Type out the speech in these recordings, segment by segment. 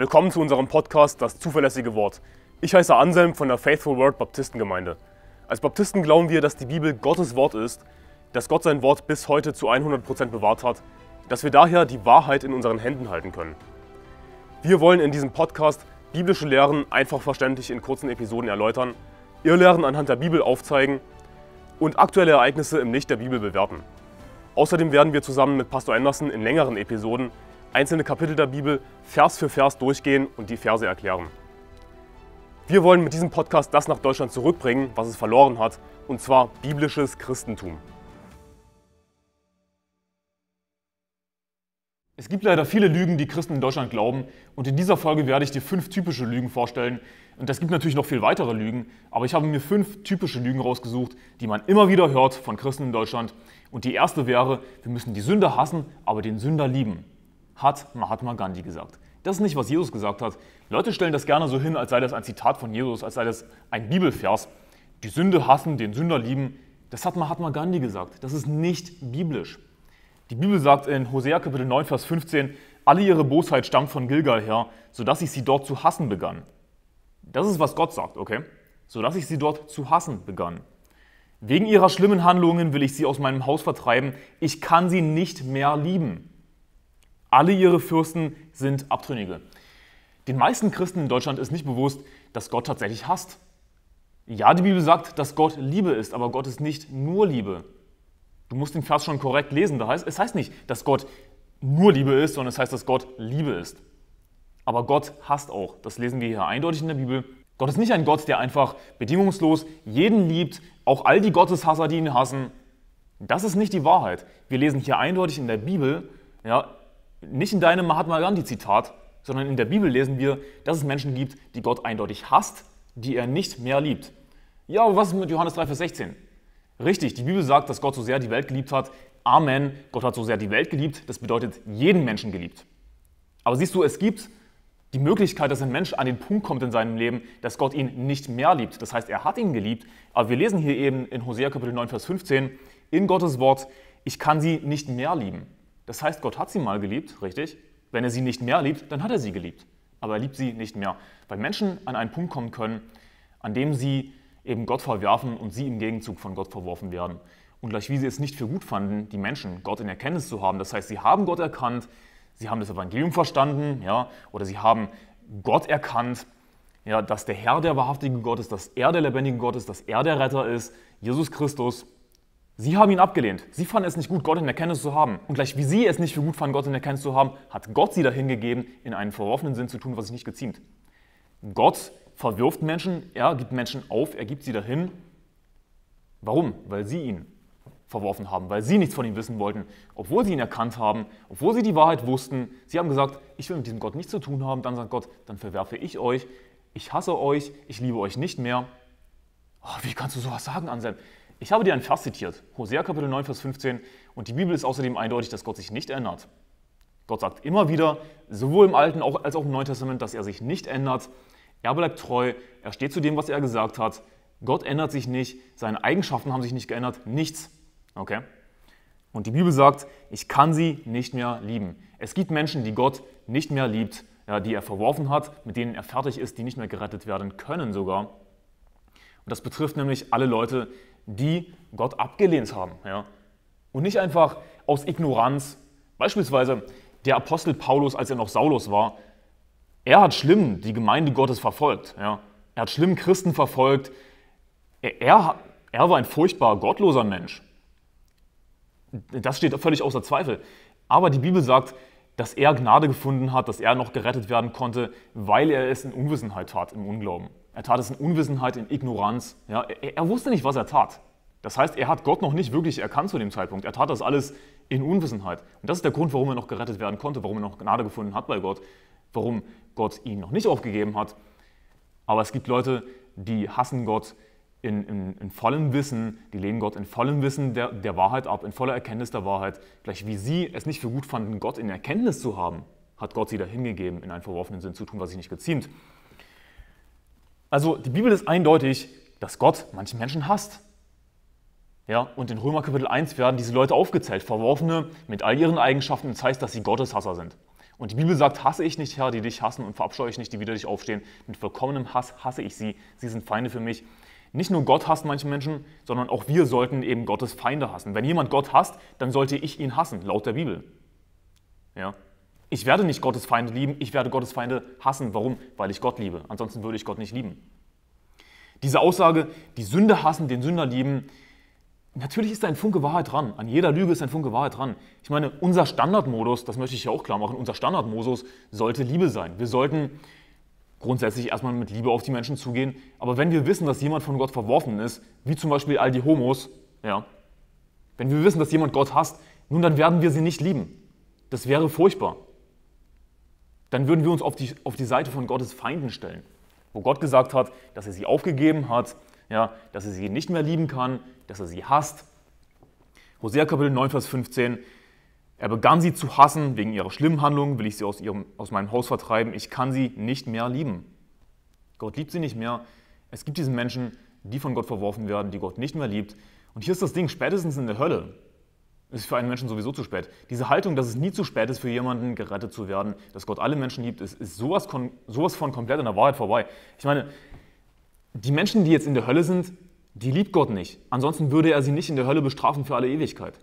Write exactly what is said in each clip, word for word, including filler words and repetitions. Willkommen zu unserem Podcast Das zuverlässige Wort. Ich heiße Anselm von der Faithful Word Baptistengemeinde. Als Baptisten glauben wir, dass die Bibel Gottes Wort ist, dass Gott sein Wort bis heute zu hundert Prozent bewahrt hat, dass wir daher die Wahrheit in unseren Händen halten können. Wir wollen in diesem Podcast biblische Lehren einfach verständlich in kurzen Episoden erläutern, Irrlehren anhand der Bibel aufzeigen und aktuelle Ereignisse im Licht der Bibel bewerten. Außerdem werden wir zusammen mit Pastor Anderson in längeren Episoden einzelne Kapitel der Bibel Vers für Vers durchgehen und die Verse erklären. Wir wollen mit diesem Podcast das nach Deutschland zurückbringen, was es verloren hat, und zwar biblisches Christentum. Es gibt leider viele Lügen, die Christen in Deutschland glauben, und in dieser Folge werde ich dir fünf typische Lügen vorstellen. Und es gibt natürlich noch viel weitere Lügen, aber ich habe mir fünf typische Lügen rausgesucht, die man immer wieder hört von Christen in Deutschland. Und die erste wäre, wir müssen die Sünder hassen, aber den Sünder lieben. Hat Mahatma Gandhi gesagt. Das ist nicht, was Jesus gesagt hat. Leute stellen das gerne so hin, als sei das ein Zitat von Jesus, als sei das ein Bibelvers. Die Sünde hassen, den Sünder lieben. Das hat Mahatma Gandhi gesagt. Das ist nicht biblisch. Die Bibel sagt in Hosea Kapitel neun, Vers fünfzehn, alle ihre Bosheit stammt von Gilgal her, sodass ich sie dort zu hassen begann. Das ist, was Gott sagt, okay? Sodass ich sie dort zu hassen begann. Wegen ihrer schlimmen Handlungen will ich sie aus meinem Haus vertreiben. Ich kann sie nicht mehr lieben. Alle ihre Fürsten sind Abtrünnige. Den meisten Christen in Deutschland ist nicht bewusst, dass Gott tatsächlich hasst. Ja, die Bibel sagt, dass Gott Liebe ist, aber Gott ist nicht nur Liebe. Du musst den Vers schon korrekt lesen. Das heißt, es heißt nicht, dass Gott nur Liebe ist, sondern es heißt, dass Gott Liebe ist. Aber Gott hasst auch. Das lesen wir hier eindeutig in der Bibel. Gott ist nicht ein Gott, der einfach bedingungslos jeden liebt, auch all die Gotteshasser, die ihn hassen. Das ist nicht die Wahrheit. Wir lesen hier eindeutig in der Bibel, ja, nicht in deinem Mahatma Gandhi-Zitat, sondern in der Bibel lesen wir, dass es Menschen gibt, die Gott eindeutig hasst, die er nicht mehr liebt. Ja, aber was ist mit Johannes drei, Vers sechzehn? Richtig, die Bibel sagt, dass Gott so sehr die Welt geliebt hat. Amen, Gott hat so sehr die Welt geliebt, das bedeutet jeden Menschen geliebt. Aber siehst du, es gibt die Möglichkeit, dass ein Mensch an den Punkt kommt in seinem Leben, dass Gott ihn nicht mehr liebt. Das heißt, er hat ihn geliebt, aber wir lesen hier eben in Hosea Kapitel neun, Vers fünfzehn, in Gottes Wort, ich kann sie nicht mehr lieben. Das heißt, Gott hat sie mal geliebt, richtig? Wenn er sie nicht mehr liebt, dann hat er sie geliebt. Aber er liebt sie nicht mehr. Weil Menschen an einen Punkt kommen können, an dem sie eben Gott verwerfen und sie im Gegenzug von Gott verworfen werden. Und gleich wie sie es nicht für gut fanden, die Menschen Gott in Erkenntnis zu haben, das heißt, sie haben Gott erkannt, sie haben das Evangelium verstanden, ja, oder sie haben Gott erkannt, ja, dass der Herr der wahrhaftige Gott ist, dass er der lebendige Gott ist, dass er der Retter ist, Jesus Christus. Sie haben ihn abgelehnt. Sie fanden es nicht gut, Gott in Erkenntnis zu haben. Und gleich wie sie es nicht für gut fanden, Gott in Erkenntnis zu haben, hat Gott sie dahin gegeben, in einen verworfenen Sinn zu tun, was sich nicht geziemt. Gott verwirft Menschen, er gibt Menschen auf, er gibt sie dahin. Warum? Weil sie ihn verworfen haben, weil sie nichts von ihm wissen wollten, obwohl sie ihn erkannt haben, obwohl sie die Wahrheit wussten. Sie haben gesagt, ich will mit diesem Gott nichts zu tun haben. Dann sagt Gott, dann verwerfe ich euch, ich hasse euch, ich liebe euch nicht mehr. Oh, wie kannst du sowas sagen, Anselm? Ich habe dir einen Vers zitiert, Hosea Kapitel neun, Vers fünfzehn, und die Bibel ist außerdem eindeutig, dass Gott sich nicht ändert. Gott sagt immer wieder, sowohl im Alten als auch im Neuen Testament, dass er sich nicht ändert. Er bleibt treu, er steht zu dem, was er gesagt hat. Gott ändert sich nicht, seine Eigenschaften haben sich nicht geändert, nichts. Okay? Und die Bibel sagt, ich kann sie nicht mehr lieben. Es gibt Menschen, die Gott nicht mehr liebt, ja, die er verworfen hat, mit denen er fertig ist, die nicht mehr gerettet werden können sogar. Und das betrifft nämlich alle Leute, die Gott abgelehnt haben. Ja? Und nicht einfach aus Ignoranz. Beispielsweise der Apostel Paulus, als er noch Saulus war, er hat schlimm die Gemeinde Gottes verfolgt. Ja? Er hat schlimm Christen verfolgt. Er, er, er war ein furchtbar gottloser Mensch. Das steht völlig außer Zweifel. Aber die Bibel sagt, dass er Gnade gefunden hat, dass er noch gerettet werden konnte, weil er es in Unwissenheit tat, im Unglauben. Er tat es in Unwissenheit, in Ignoranz. Ja, er, er wusste nicht, was er tat. Das heißt, er hat Gott noch nicht wirklich erkannt zu dem Zeitpunkt. Er tat das alles in Unwissenheit. Und das ist der Grund, warum er noch gerettet werden konnte, warum er noch Gnade gefunden hat bei Gott, warum Gott ihn noch nicht aufgegeben hat. Aber es gibt Leute, die hassen Gott in, in, in vollem Wissen, die lehnen Gott in vollem Wissen der, der Wahrheit ab, in voller Erkenntnis der Wahrheit. Gleich wie sie es nicht für gut fanden, Gott in Erkenntnis zu haben, hat Gott sie dahingegeben, in einen verworfenen Sinn zu tun, was sich nicht geziemt. Also die Bibel ist eindeutig, dass Gott manche Menschen hasst. Ja, und in Römer Kapitel eins werden diese Leute aufgezählt, Verworfene mit all ihren Eigenschaften, das heißt, dass sie Gotteshasser sind. Und die Bibel sagt, hasse ich nicht, Herr, die dich hassen, und verabscheue ich nicht, die wieder dich aufstehen. Mit vollkommenem Hass hasse ich sie, sie sind Feinde für mich. Nicht nur Gott hasst manche Menschen, sondern auch wir sollten eben Gottes Feinde hassen. Wenn jemand Gott hasst, dann sollte ich ihn hassen, laut der Bibel. Ja? Ich werde nicht Gottes Feinde lieben, ich werde Gottes Feinde hassen. Warum? Weil ich Gott liebe. Ansonsten würde ich Gott nicht lieben. Diese Aussage, die Sünde hassen, den Sünder lieben, natürlich ist da ein Funke Wahrheit dran. An jeder Lüge ist ein Funke Wahrheit dran. Ich meine, unser Standardmodus, das möchte ich ja auch klar machen, unser Standardmodus sollte Liebe sein. Wir sollten grundsätzlich erstmal mit Liebe auf die Menschen zugehen. Aber wenn wir wissen, dass jemand von Gott verworfen ist, wie zum Beispiel all die Homos, ja, wenn wir wissen, dass jemand Gott hasst, nun, dann werden wir sie nicht lieben. Das wäre furchtbar. Dann würden wir uns auf die, auf die Seite von Gottes Feinden stellen, wo Gott gesagt hat, dass er sie aufgegeben hat, ja, dass er sie nicht mehr lieben kann, dass er sie hasst. Hosea Kapitel neun, Vers fünfzehn. Er begann sie zu hassen, wegen ihrer schlimmen Handlungen will ich sie aus, ihrem, aus meinem Haus vertreiben. Ich kann sie nicht mehr lieben. Gott liebt sie nicht mehr. Es gibt diese Menschen, die von Gott verworfen werden, die Gott nicht mehr liebt. Und hier ist das Ding, spätestens in der Hölle ist für einen Menschen sowieso zu spät. Diese Haltung, dass es nie zu spät ist, für jemanden gerettet zu werden, dass Gott alle Menschen liebt, ist, ist sowas, kon, sowas von komplett an der Wahrheit vorbei. Ich meine, die Menschen, die jetzt in der Hölle sind, die liebt Gott nicht. Ansonsten würde er sie nicht in der Hölle bestrafen für alle Ewigkeit.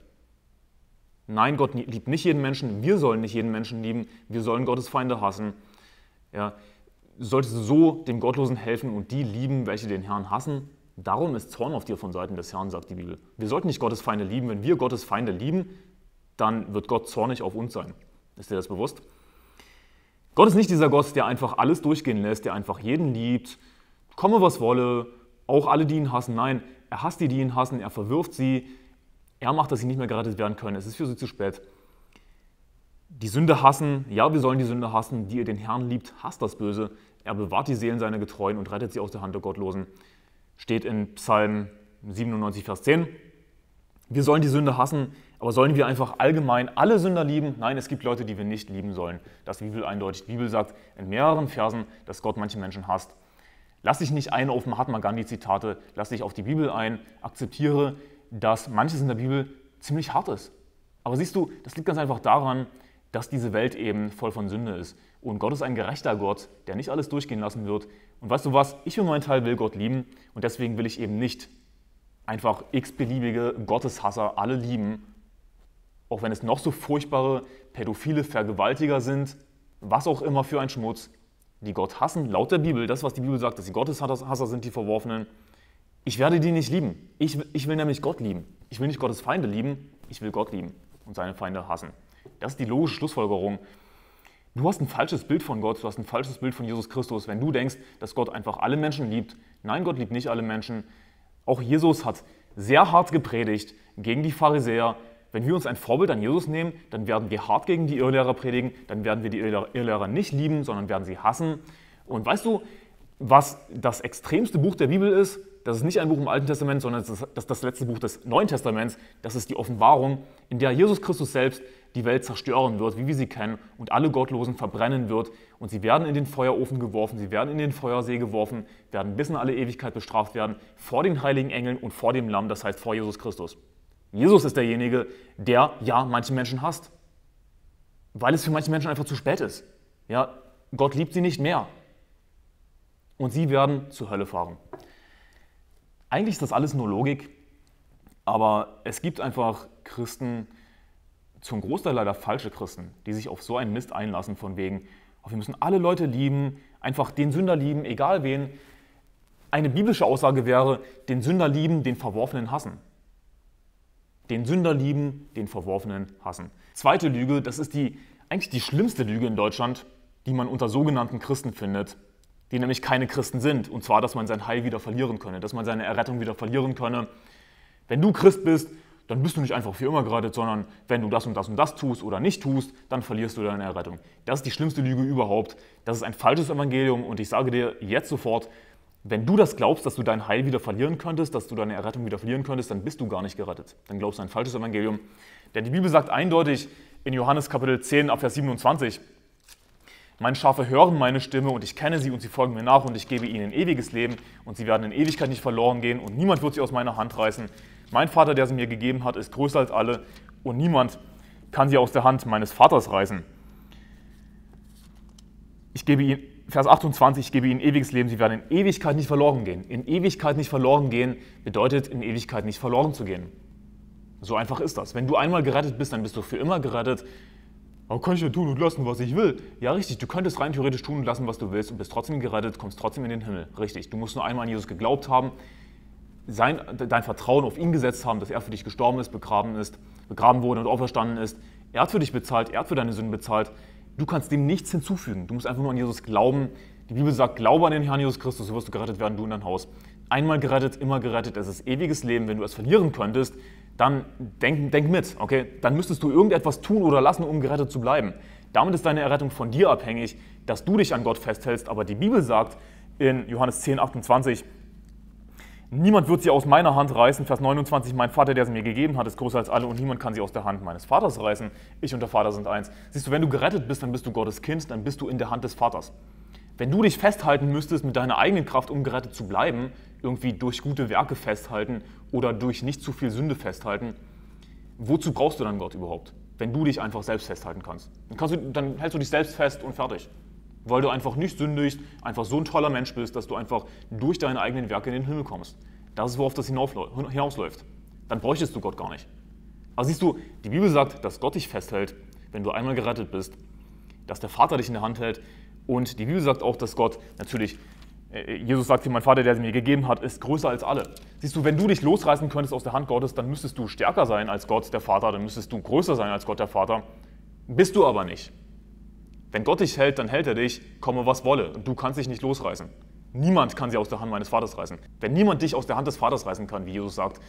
Nein, Gott liebt nicht jeden Menschen. Wir sollen nicht jeden Menschen lieben. Wir sollen Gottes Feinde hassen. Ja, solltest du so dem Gottlosen helfen und die lieben, welche den Herrn hassen? Darum ist Zorn auf dir von Seiten des Herrn, sagt die Bibel. Wir sollten nicht Gottes Feinde lieben. Wenn wir Gottes Feinde lieben, dann wird Gott zornig auf uns sein. Ist dir das bewusst? Gott ist nicht dieser Gott, der einfach alles durchgehen lässt, der einfach jeden liebt, komme was wolle, auch alle, die ihn hassen. Nein, er hasst die, die ihn hassen, er verwirft sie, er macht, dass sie nicht mehr gerettet werden können. Es ist für sie zu spät. Die Sünde hassen, ja, wir sollen die Sünde hassen, die ihr den Herrn liebt, hasst das Böse. Er bewahrt die Seelen seiner Getreuen und rettet sie aus der Hand der Gottlosen. Steht in Psalm siebenundneunzig, Vers zehn. Wir sollen die Sünde hassen, aber sollen wir einfach allgemein alle Sünder lieben? Nein, es gibt Leute, die wir nicht lieben sollen. Das ist die Bibel eindeutig. Die Bibel sagt in mehreren Versen, dass Gott manche Menschen hasst. Lass dich nicht ein auf Mahatma Gandhi-Zitate, lass dich auf die Bibel ein, akzeptiere, dass manches in der Bibel ziemlich hart ist. Aber siehst du, das liegt ganz einfach daran, dass diese Welt eben voll von Sünde ist. Und Gott ist ein gerechter Gott, der nicht alles durchgehen lassen wird. Und weißt du was, ich für meinen Teil will Gott lieben und deswegen will ich eben nicht einfach x-beliebige Gotteshasser alle lieben, auch wenn es noch so furchtbare pädophile Vergewaltiger sind, was auch immer für ein Schmutz, die Gott hassen, laut der Bibel, das, was die Bibel sagt, dass die Gotteshasser sind, die Verworfenen. Ich werde die nicht lieben. Ich, ich will nämlich Gott lieben. Ich will nicht Gottes Feinde lieben, ich will Gott lieben und seine Feinde hassen. Das ist die logische Schlussfolgerung. Du hast ein falsches Bild von Gott, du hast ein falsches Bild von Jesus Christus, wenn du denkst, dass Gott einfach alle Menschen liebt. Nein, Gott liebt nicht alle Menschen. Auch Jesus hat sehr hart gepredigt gegen die Pharisäer. Wenn wir uns ein Vorbild an Jesus nehmen, dann werden wir hart gegen die Irrlehrer predigen, dann werden wir die Irrlehrer nicht lieben, sondern werden sie hassen. Und weißt du, was das extremste Buch der Bibel ist? Das ist nicht ein Buch im Alten Testament, sondern das ist das letzte Buch des Neuen Testaments. Das ist die Offenbarung, in der Jesus Christus selbst die Welt zerstören wird, wie wir sie kennen, und alle Gottlosen verbrennen wird. Und sie werden in den Feuerofen geworfen, sie werden in den Feuersee geworfen, werden bis in alle Ewigkeit bestraft werden, vor den heiligen Engeln und vor dem Lamm, das heißt vor Jesus Christus. Jesus ist derjenige, der ja manche Menschen hasst, weil es für manche Menschen einfach zu spät ist. Ja, Gott liebt sie nicht mehr und sie werden zur Hölle fahren. Eigentlich ist das alles nur Logik, aber es gibt einfach Christen, zum Großteil leider falsche Christen, die sich auf so einen Mist einlassen von wegen, oh, wir müssen alle Leute lieben, einfach den Sünder lieben, egal wen. Eine biblische Aussage wäre, den Sünder lieben, den Verworfenen hassen. Den Sünder lieben, den Verworfenen hassen. Zweite Lüge, das ist die, eigentlich die schlimmste Lüge in Deutschland, die man unter sogenannten Christen findet, die nämlich keine Christen sind. Und zwar, dass man sein Heil wieder verlieren könne, dass man seine Errettung wieder verlieren könne. Wenn du Christ bist, dann bist du nicht einfach für immer gerettet, sondern wenn du das und das und das tust oder nicht tust, dann verlierst du deine Errettung. Das ist die schlimmste Lüge überhaupt. Das ist ein falsches Evangelium und ich sage dir jetzt sofort, wenn du das glaubst, dass du dein Heil wieder verlieren könntest, dass du deine Errettung wieder verlieren könntest, dann bist du gar nicht gerettet. Dann glaubst du ein falsches Evangelium. Denn die Bibel sagt eindeutig in Johannes Kapitel zehn, ab Vers siebenundzwanzig, meine Schafe hören meine Stimme und ich kenne sie und sie folgen mir nach und ich gebe ihnen ewiges Leben und sie werden in Ewigkeit nicht verloren gehen und niemand wird sie aus meiner Hand reißen. Mein Vater, der sie mir gegeben hat, ist größer als alle und niemand kann sie aus der Hand meines Vaters reißen. ich gebe ihnen, Vers achtundzwanzig, ich gebe ihnen ewiges Leben, sie werden in Ewigkeit nicht verloren gehen. In Ewigkeit nicht verloren gehen bedeutet, in Ewigkeit nicht verloren zu gehen. So einfach ist das. Wenn du einmal gerettet bist, dann bist du für immer gerettet. Aber kann ich ja tun und lassen, was ich will? Ja, richtig, du könntest rein theoretisch tun und lassen, was du willst und bist trotzdem gerettet, kommst trotzdem in den Himmel. Richtig, du musst nur einmal an Jesus geglaubt haben, sein, dein Vertrauen auf ihn gesetzt haben, dass er für dich gestorben ist, begraben ist, begraben wurde und auferstanden ist. Er hat für dich bezahlt, er hat für deine Sünden bezahlt. Du kannst dem nichts hinzufügen. Du musst einfach nur an Jesus glauben. Die Bibel sagt, glaube an den Herrn Jesus Christus, so wirst du gerettet werden, du und dein Haus. Einmal gerettet, immer gerettet, es ist ewiges Leben. Wenn du es verlieren könntest, dann denk, denk mit, okay? Dann müsstest du irgendetwas tun oder lassen, um gerettet zu bleiben. Damit ist deine Errettung von dir abhängig, dass du dich an Gott festhältst. Aber die Bibel sagt in Johannes zehn, achtundzwanzig, niemand wird sie aus meiner Hand reißen. Vers neunundzwanzig, mein Vater, der sie mir gegeben hat, ist größer als alle und niemand kann sie aus der Hand meines Vaters reißen. Ich und der Vater sind eins. Siehst du, wenn du gerettet bist, dann bist du Gottes Kind, dann bist du in der Hand des Vaters. Wenn du dich festhalten müsstest mit deiner eigenen Kraft, um gerettet zu bleiben, irgendwie durch gute Werke festhalten oder durch nicht zu viel Sünde festhalten, wozu brauchst du dann Gott überhaupt, wenn du dich einfach selbst festhalten kannst? Dann, kannst du, dann hältst du dich selbst fest und fertig, weil du einfach nicht sündigst, einfach so ein toller Mensch bist, dass du einfach durch deine eigenen Werke in den Himmel kommst. Das ist, worauf das hinausläuft. Dann bräuchtest du Gott gar nicht. Also siehst du, die Bibel sagt, dass Gott dich festhält, wenn du einmal gerettet bist, dass der Vater dich in der Hand hält. Und die Bibel sagt auch, dass Gott natürlich, Jesus sagt hier, mein Vater, der sie mir gegeben hat, ist größer als alle. Siehst du, wenn du dich losreißen könntest aus der Hand Gottes, dann müsstest du stärker sein als Gott, der Vater, dann müsstest du größer sein als Gott, der Vater. Bist du aber nicht. Wenn Gott dich hält, dann hält er dich, komme was wolle, und du kannst dich nicht losreißen. Niemand kann sie aus der Hand meines Vaters reißen. Wenn niemand dich aus der Hand des Vaters reißen kann, wie Jesus sagt,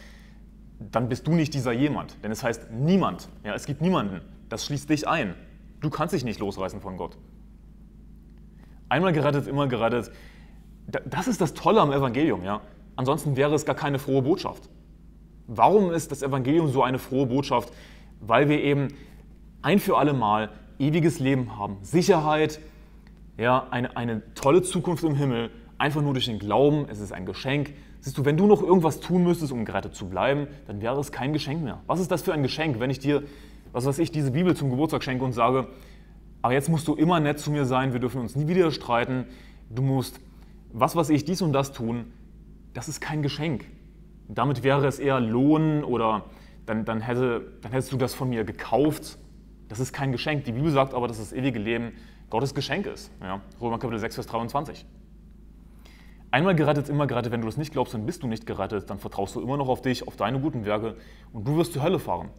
dann bist du nicht dieser jemand, denn es heißt niemand. Ja, es gibt niemanden, das schließt dich ein. Du kannst dich nicht losreißen von Gott. Einmal gerettet, immer gerettet. Das ist das Tolle am Evangelium, ja. Ansonsten wäre es gar keine frohe Botschaft. Warum ist das Evangelium so eine frohe Botschaft? Weil wir eben ein für alle Mal ewiges Leben haben, Sicherheit, ja, eine, eine tolle Zukunft im Himmel, einfach nur durch den Glauben, es ist ein Geschenk. Siehst du, wenn du noch irgendwas tun müsstest, um gerettet zu bleiben, dann wäre es kein Geschenk mehr. Was ist das für ein Geschenk, wenn ich dir, was weiß ich, diese Bibel zum Geburtstag schenke und sage, aber jetzt musst du immer nett zu mir sein, wir dürfen uns nie wieder streiten, du musst was weiß ich, dies und das tun, das ist kein Geschenk. Damit wäre es eher Lohn oder dann, dann, hätte, dann hättest du das von mir gekauft. Das ist kein Geschenk. Die Bibel sagt aber, dass das ewige Leben Gottes Geschenk ist. Ja, Römer Kapitel sechs, Vers dreiundzwanzig. Einmal gerettet, immer gerettet. Wenn du das nicht glaubst, dann bist du nicht gerettet. Dann vertraust du immer noch auf dich, auf deine guten Werke und du wirst zur Hölle fahren.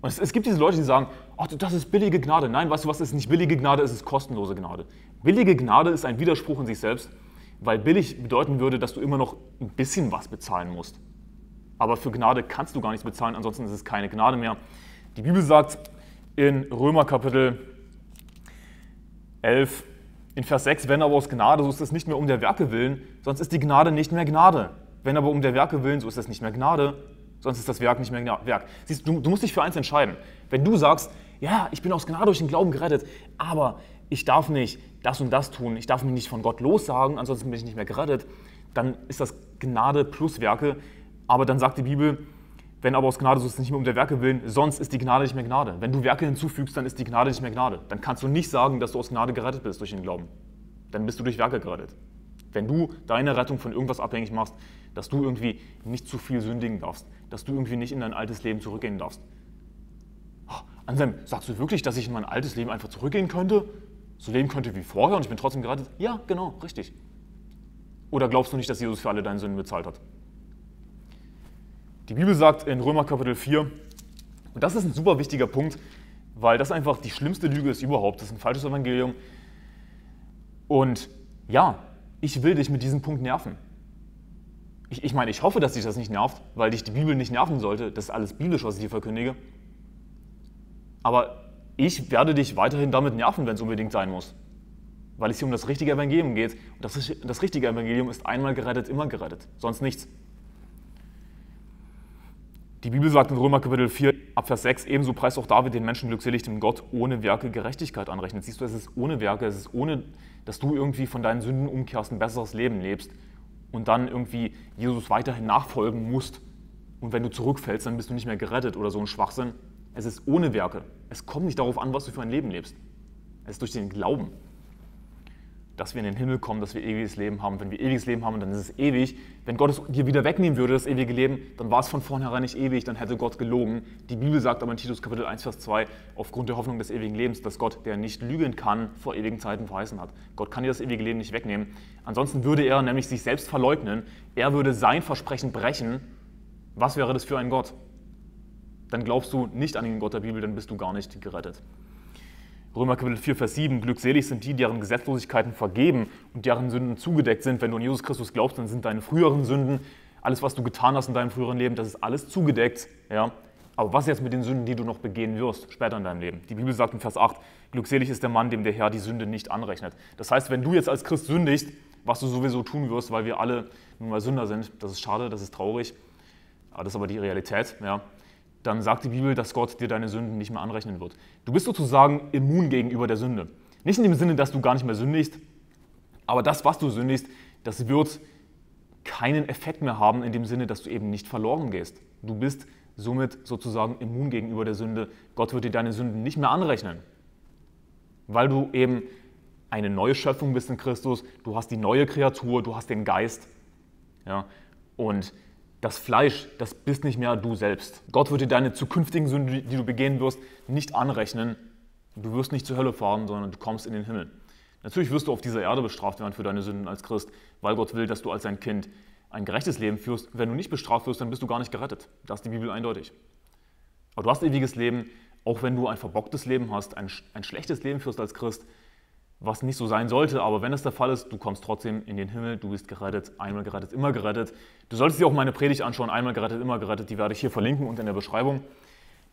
Und es, es gibt diese Leute, die sagen, oh, das ist billige Gnade. Nein, weißt du was, ist nicht billige Gnade, es ist kostenlose Gnade. Billige Gnade ist ein Widerspruch in sich selbst, weil billig bedeuten würde, dass du immer noch ein bisschen was bezahlen musst. Aber für Gnade kannst du gar nichts bezahlen, ansonsten ist es keine Gnade mehr. Die Bibel sagt in Römer Kapitel elf, in Vers sechs, wenn aber aus Gnade, so ist es nicht mehr um der Werke willen, sonst ist die Gnade nicht mehr Gnade. Wenn aber um der Werke willen, so ist es nicht mehr Gnade. Sonst ist das Werk nicht mehr Werk. Siehst du, du musst dich für eins entscheiden. Wenn du sagst, ja, ich bin aus Gnade durch den Glauben gerettet, aber ich darf nicht das und das tun, ich darf mich nicht von Gott lossagen, ansonsten bin ich nicht mehr gerettet, dann ist das Gnade plus Werke. Aber dann sagt die Bibel, wenn aber aus Gnade, so ist es nicht mehr um der Werke willen, sonst ist die Gnade nicht mehr Gnade. Wenn du Werke hinzufügst, dann ist die Gnade nicht mehr Gnade. Dann kannst du nicht sagen, dass du aus Gnade gerettet bist durch den Glauben. Dann bist du durch Werke gerettet. Wenn du deine Rettung von irgendwas abhängig machst, dass du irgendwie nicht zu viel sündigen darfst, dass du irgendwie nicht in dein altes Leben zurückgehen darfst. Oh, Anselm, sagst du wirklich, dass ich in mein altes Leben einfach zurückgehen könnte? So leben könnte wie vorher und ich bin trotzdem gerettet? Ja, genau, richtig. Oder glaubst du nicht, dass Jesus für alle deine Sünden bezahlt hat? Die Bibel sagt in Römer Kapitel vier, und das ist ein super wichtiger Punkt, weil das einfach die schlimmste Lüge ist überhaupt, das ist ein falsches Evangelium. Und ja, ich will dich mit diesem Punkt nerven. Ich, ich meine, ich hoffe, dass dich das nicht nervt, weil dich die Bibel nicht nerven sollte. Das ist alles biblisch, was ich dir verkündige. Aber ich werde dich weiterhin damit nerven, wenn es unbedingt sein muss. Weil es hier um das richtige Evangelium geht. Und das, das richtige Evangelium ist einmal gerettet, immer gerettet. Sonst nichts. Die Bibel sagt in Römer Kapitel vier, Abvers sechs, ebenso preist auch David den Menschen glückselig, dem Gott ohne Werke Gerechtigkeit anrechnet. Siehst du, es ist ohne Werke, es ist ohne, dass du irgendwie von deinen Sünden umkehrst, ein besseres Leben lebst und dann irgendwie Jesus weiterhin nachfolgen musst. Und wenn du zurückfällst, dann bist du nicht mehr gerettet oder so ein Schwachsinn. Es ist ohne Werke. Es kommt nicht darauf an, was du für ein Leben lebst. Es ist durch den Glauben. dass wir in den Himmel kommen, dass wir ewiges Leben haben. Wenn wir ewiges Leben haben, dann ist es ewig. Wenn Gott es dir wieder wegnehmen würde, das ewige Leben, dann war es von vornherein nicht ewig, dann hätte Gott gelogen. Die Bibel sagt aber in Titus Kapitel eins, Vers zwei, aufgrund der Hoffnung des ewigen Lebens, dass Gott, der nicht lügen kann, vor ewigen Zeiten verheißen hat. Gott kann dir das ewige Leben nicht wegnehmen. Ansonsten würde er nämlich sich selbst verleugnen. Er würde sein Versprechen brechen. Was wäre das für ein Gott? Dann glaubst du nicht an den Gott der Bibel, dann bist du gar nicht gerettet. Römer Kapitel vier, Vers sieben, glückselig sind die, deren Gesetzlosigkeiten vergeben und deren Sünden zugedeckt sind. Wenn du an Jesus Christus glaubst, dann sind deine früheren Sünden, alles, was du getan hast in deinem früheren Leben, das ist alles zugedeckt. Ja? Aber was jetzt mit den Sünden, die du noch begehen wirst, später in deinem Leben? Die Bibel sagt in Vers acht, glückselig ist der Mann, dem der Herr die Sünde nicht anrechnet. Das heißt, wenn du jetzt als Christ sündigst, was du sowieso tun wirst, weil wir alle nun mal Sünder sind, das ist schade, das ist traurig, aber das ist aber die Realität, ja. Dann sagt die Bibel, dass Gott dir deine Sünden nicht mehr anrechnen wird. Du bist sozusagen immun gegenüber der Sünde. Nicht in dem Sinne, dass du gar nicht mehr sündigst, aber das, was du sündigst, das wird keinen Effekt mehr haben in dem Sinne, dass du eben nicht verloren gehst. Du bist somit sozusagen immun gegenüber der Sünde. Gott wird dir deine Sünden nicht mehr anrechnen, weil du eben eine neue Schöpfung bist in Christus. Du hast die neue Kreatur, du hast den Geist. Ja? Und das Fleisch, das bist nicht mehr du selbst. Gott wird dir deine zukünftigen Sünden, die du begehen wirst, nicht anrechnen. Du wirst nicht zur Hölle fahren, sondern du kommst in den Himmel. Natürlich wirst du auf dieser Erde bestraft werden für deine Sünden als Christ, weil Gott will, dass du als sein Kind ein gerechtes Leben führst. Wenn du nicht bestraft wirst, dann bist du gar nicht gerettet. Das ist die Bibel eindeutig. Aber du hast ewiges Leben, auch wenn du ein verbocktes Leben hast, ein, ein schlechtes Leben führst als Christ, was nicht so sein sollte, aber wenn es der Fall ist, du kommst trotzdem in den Himmel, du bist gerettet, einmal gerettet, immer gerettet. Du solltest dir auch meine Predigt anschauen, einmal gerettet, immer gerettet, die werde ich hier verlinken und in der Beschreibung.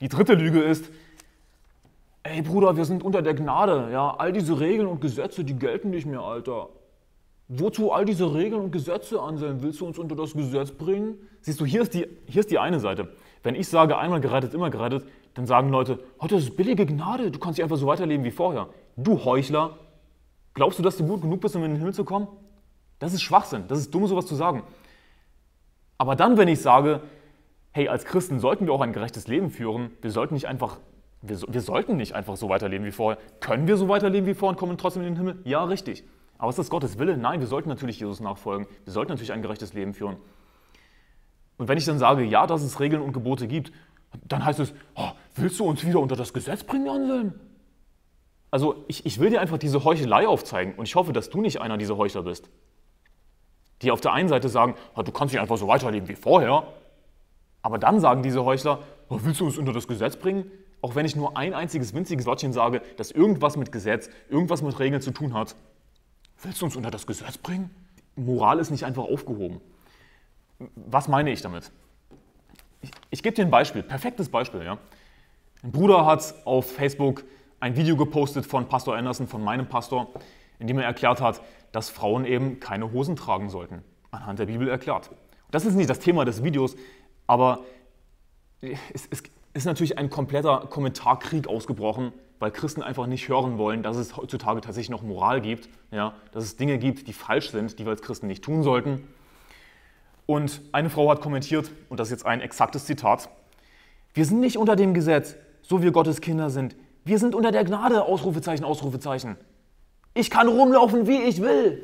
Die dritte Lüge ist, ey Bruder, wir sind unter der Gnade, ja, all diese Regeln und Gesetze, die gelten nicht mehr, Alter. Wozu all diese Regeln und Gesetze, Anselm? Willst du uns unter das Gesetz bringen? Siehst du, hier ist die, hier ist die eine Seite. Wenn ich sage, einmal gerettet, immer gerettet, dann sagen Leute, oh, das ist billige Gnade, du kannst dich einfach so weiterleben wie vorher. Du Heuchler, glaubst du, dass du gut genug bist, um in den Himmel zu kommen? Das ist Schwachsinn, das ist dumm, sowas zu sagen. Aber dann, wenn ich sage, hey, als Christen sollten wir auch ein gerechtes Leben führen, wir sollten nicht einfach, wir, wir sollten nicht einfach so weiterleben wie vorher. Können wir so weiterleben wie vorher und kommen trotzdem in den Himmel? Ja, richtig. Aber ist das Gottes Wille? Nein, wir sollten natürlich Jesus nachfolgen. Wir sollten natürlich ein gerechtes Leben führen. Und wenn ich dann sage, ja, dass es Regeln und Gebote gibt, dann heißt es, oh, willst du uns wieder unter das Gesetz bringen, Anselm? Also ich, ich will dir einfach diese Heuchelei aufzeigen und ich hoffe, dass du nicht einer dieser Heuchler bist, die auf der einen Seite sagen, oh, du kannst nicht einfach so weiterleben wie vorher, aber dann sagen diese Heuchler, oh, willst du uns unter das Gesetz bringen? Auch wenn ich nur ein einziges winziges Wörtchen sage, das irgendwas mit Gesetz, irgendwas mit Regeln zu tun hat, willst du uns unter das Gesetz bringen? Moral ist nicht einfach aufgehoben. Was meine ich damit? Ich, ich gebe dir ein Beispiel, perfektes Beispiel. Ja? Ein Bruder hat auf Facebook ein Video gepostet von Pastor Anderson, von meinem Pastor, in dem er erklärt hat, dass Frauen eben keine Hosen tragen sollten. Anhand der Bibel erklärt. Das ist nicht das Thema des Videos, aber es ist natürlich ein kompletter Kommentarkrieg ausgebrochen, weil Christen einfach nicht hören wollen, dass es heutzutage tatsächlich noch Moral gibt, ja, dass es Dinge gibt, die falsch sind, die wir als Christen nicht tun sollten. Und eine Frau hat kommentiert, und das ist jetzt ein exaktes Zitat, wir sind nicht unter dem Gesetz, so wir Gottes Kinder sind. Wir sind unter der Gnade, Ausrufezeichen, Ausrufezeichen. Ich kann rumlaufen, wie ich will.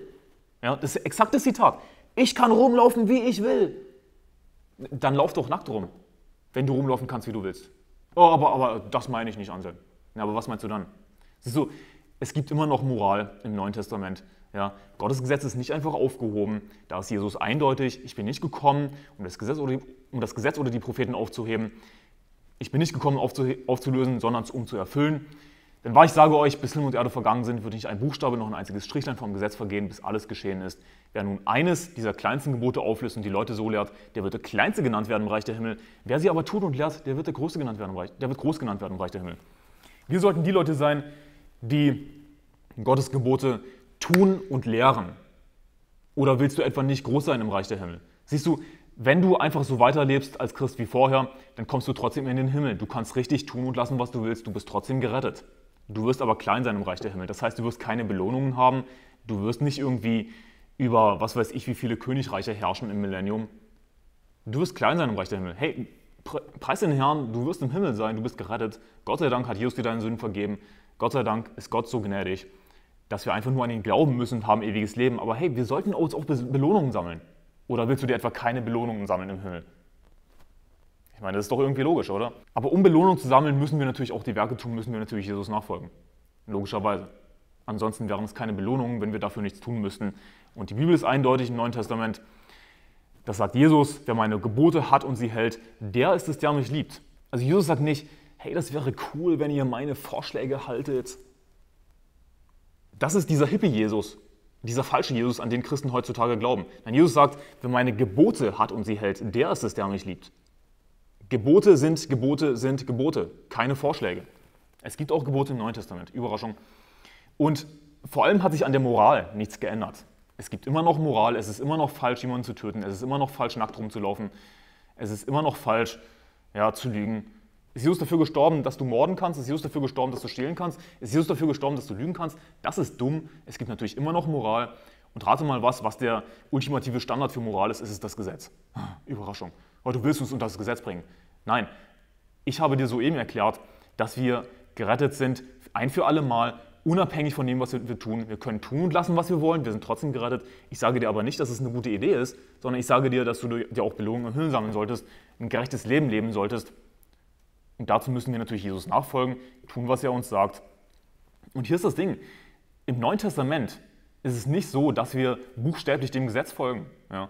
Ja, das ist exaktes Zitat. Ich kann rumlaufen, wie ich will. Dann lauf doch nackt rum, wenn du rumlaufen kannst, wie du willst. Oh, aber, aber das meine ich nicht, Anselm. Ja, aber was meinst du dann? Es ist so, es gibt immer noch Moral im Neuen Testament. Ja, Gottes Gesetz ist nicht einfach aufgehoben. Da ist Jesus eindeutig, ich bin nicht gekommen, um das Gesetz oder die, um das Gesetz oder die Propheten aufzuheben. Ich bin nicht gekommen, aufzulösen, sondern um zu erfüllen. Denn weil ich sage euch, bis Himmel und Erde vergangen sind, wird nicht ein Buchstabe noch ein einziges Strichlein vom Gesetz vergehen, bis alles geschehen ist. Wer nun eines dieser kleinsten Gebote auflöst und die Leute so lehrt, der wird der Kleinste genannt werden im Reich der Himmel. Wer sie aber tut und lehrt, der wird der Größte genannt werden im Reich, der wird groß genannt werden im Reich der Himmel. Wir sollten die Leute sein, die Gottes Gebote tun und lehren. Oder willst du etwa nicht groß sein im Reich der Himmel? Siehst du, wenn du einfach so weiterlebst als Christ wie vorher, dann kommst du trotzdem in den Himmel. Du kannst richtig tun und lassen, was du willst. Du bist trotzdem gerettet. Du wirst aber klein sein im Reich der Himmel. Das heißt, du wirst keine Belohnungen haben. Du wirst nicht irgendwie über, was weiß ich, wie viele Königreiche herrschen im Millennium. Du wirst klein sein im Reich der Himmel. Hey, preis den Herrn, du wirst im Himmel sein, du bist gerettet. Gott sei Dank hat Jesus dir deine Sünden vergeben. Gott sei Dank ist Gott so gnädig. dass wir einfach nur an ihn glauben müssen und haben ewiges Leben. Aber hey, wir sollten uns auch Belohnungen sammeln. Oder willst du dir etwa keine Belohnungen sammeln im Himmel? Ich meine, das ist doch irgendwie logisch, oder? Aber um Belohnung zu sammeln, müssen wir natürlich auch die Werke tun, müssen wir natürlich Jesus nachfolgen. Logischerweise. Ansonsten wären es keine Belohnungen, wenn wir dafür nichts tun müssten. Und die Bibel ist eindeutig im Neuen Testament. Das sagt Jesus, wer meine Gebote hat und sie hält, der ist es, der mich liebt. Also Jesus sagt nicht, hey, das wäre cool, wenn ihr meine Vorschläge haltet. Das ist dieser Hippie-Jesus, dieser falsche Jesus, an den Christen heutzutage glauben. Denn Jesus sagt, wer meine Gebote hat und sie hält, der ist es, der mich liebt. Gebote sind Gebote sind Gebote, keine Vorschläge. Es gibt auch Gebote im Neuen Testament, Überraschung. Und vor allem hat sich an der Moral nichts geändert. Es gibt immer noch Moral, es ist immer noch falsch, jemanden zu töten, es ist immer noch falsch, nackt rumzulaufen, es ist immer noch falsch, ja, zu lügen. Ist Jesus dafür gestorben, dass du morden kannst? Ist Jesus dafür gestorben, dass du stehlen kannst? Ist Jesus dafür gestorben, dass du lügen kannst? Das ist dumm. Es gibt natürlich immer noch Moral. Und rate mal was, was der ultimative Standard für Moral ist, ist es das Gesetz. Überraschung. Aber du willst uns unter das Gesetz bringen. Nein, ich habe dir soeben erklärt, dass wir gerettet sind, ein für alle Mal, unabhängig von dem, was wir tun. Wir können tun und lassen, was wir wollen. Wir sind trotzdem gerettet. Ich sage dir aber nicht, dass es eine gute Idee ist, sondern ich sage dir, dass du dir auch Belohnung im Himmel sammeln solltest, ein gerechtes Leben leben solltest. Und dazu müssen wir natürlich Jesus nachfolgen, tun, was er uns sagt. Und hier ist das Ding. Im Neuen Testament ist es nicht so, dass wir buchstäblich dem Gesetz folgen. Ja.